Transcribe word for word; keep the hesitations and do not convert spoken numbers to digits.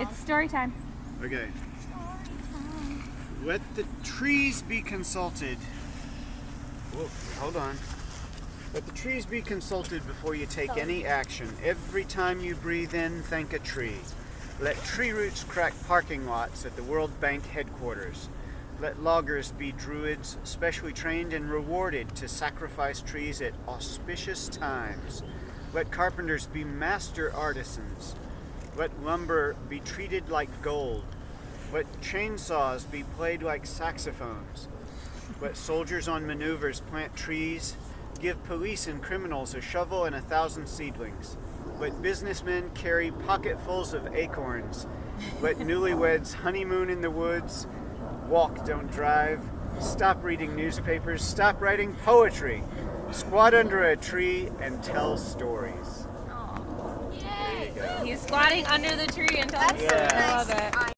It's story time. Okay. Let the trees be consulted. Whoa, hold on. Let the trees be consulted before you take any action. Every time you breathe in, thank a tree. Let tree roots crack parking lots at the World Bank headquarters. Let loggers be druids, specially trained and rewarded to sacrifice trees at auspicious times. Let carpenters be master artisans. Let lumber be treated like gold. Let chainsaws be played like saxophones. Let soldiers on maneuvers plant trees. Give police and criminals a shovel and a thousand seedlings. Let businessmen carry pocketfuls of acorns. Let newlyweds honeymoon in the woods. Walk, don't drive. Stop reading newspapers. Stop writing poetry. Squat under a tree and tell stories. He's squatting under the tree and telling stories. I love it.